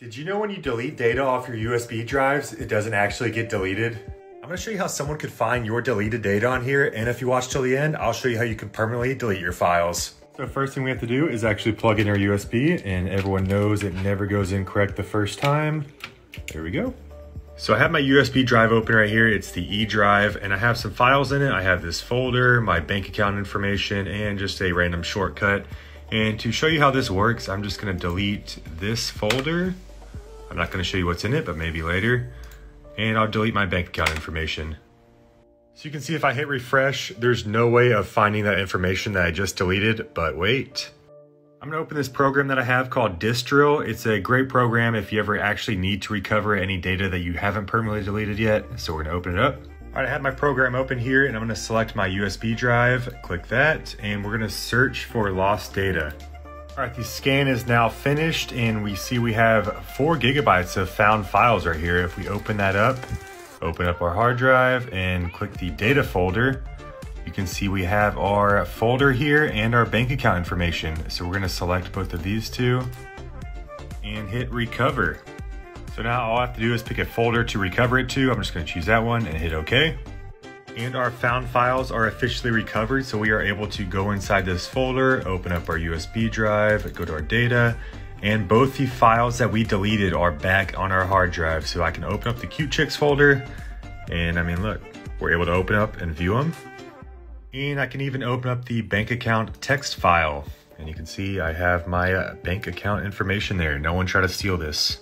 Did you know when you delete data off your USB drives, it doesn't actually get deleted? I'm gonna show you how someone could find your deleted data on here, and if you watch till the end, I'll show you how you can permanently delete your files. So first thing we have to do is actually plug in our USB, and everyone knows it never goes in correct the first time. There we go. So I have my USB drive open right here. It's the E drive, and I have some files in it. I have this folder, my bank account information, and just a random shortcut. And to show you how this works, I'm just gonna delete this folder. I'm not gonna show you what's in it, but maybe later. And I'll delete my bank account information. So you can see if I hit refresh, there's no way of finding that information that I just deleted, but wait. I'm gonna open this program that I have called Disk Drill. It's a great program if you ever actually need to recover any data that you haven't permanently deleted yet. So we're gonna open it up. All right, I have my program open here and I'm gonna select my USB drive, click that, and we're gonna search for lost data. All right, the scan is now finished and we see we have 4 gigabytes of found files right here. If we open that up, open up our hard drive and click the data folder, you can see we have our folder here and our bank account information. So we're gonna select both of these two and hit recover. So now all I have to do is pick a folder to recover it to. I'm just gonna choose that one and hit okay. And our found files are officially recovered, so we are able to go inside this folder, open up our USB drive, go to our data, and both the files that we deleted are back on our hard drive. So I can open up the Cute Chicks folder, and I mean, look, we're able to open up and view them. And I can even open up the bank account text file. And you can see I have my bank account information there. No one try to steal this.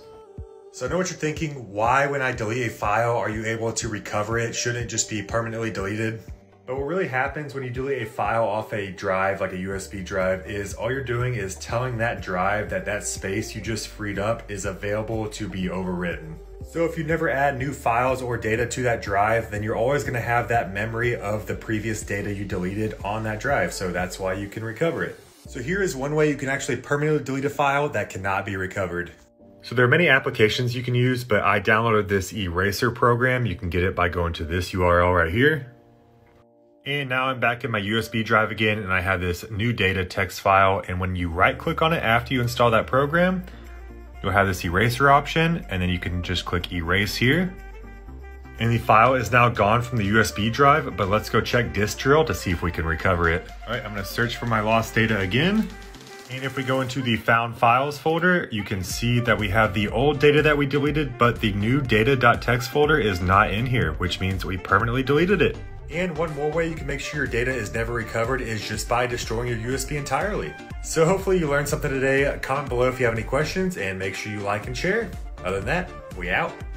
So I know what you're thinking, why when I delete a file are you able to recover it? Shouldn't it just be permanently deleted? But what really happens when you delete a file off a drive, like a USB drive, is all you're doing is telling that drive that that space you just freed up is available to be overwritten. So if you never add new files or data to that drive, then you're always gonna have that memory of the previous data you deleted on that drive. So that's why you can recover it. So here is one way you can actually permanently delete a file that cannot be recovered. So there are many applications you can use, but I downloaded this eraser program. You can get it by going to this URL right here. And now I'm back in my USB drive again, and I have this new data text file. And when you right click on it after you install that program, you'll have this eraser option, and then you can just click erase here. And the file is now gone from the USB drive, but let's go check Disk Drill to see if we can recover it. All right, I'm gonna search for my lost data again. And if we go into the found files folder, you can see that we have the old data that we deleted, but the new data.txt folder is not in here, which means we permanently deleted it. And one more way you can make sure your data is never recovered is just by destroying your USB entirely. So hopefully you learned something today. Comment below if you have any questions and make sure you like and share. Other than that, we out.